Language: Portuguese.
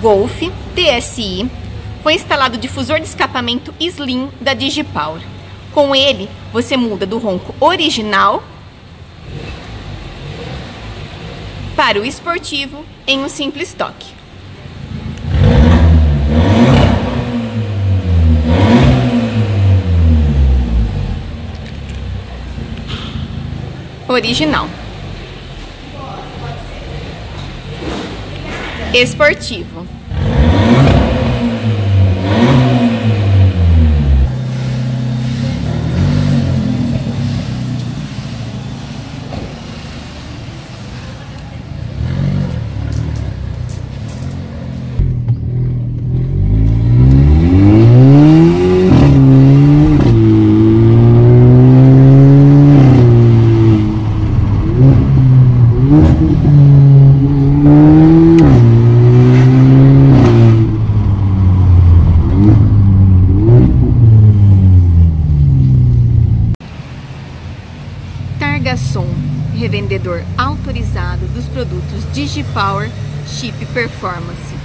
Golf TSI, foi instalado o difusor de escapamento Slim da DigiPower. Com ele, você muda do ronco original para o esportivo em um simples toque. Original. Esportivo. Som, revendedor autorizado dos produtos DigiPower Chip Performance.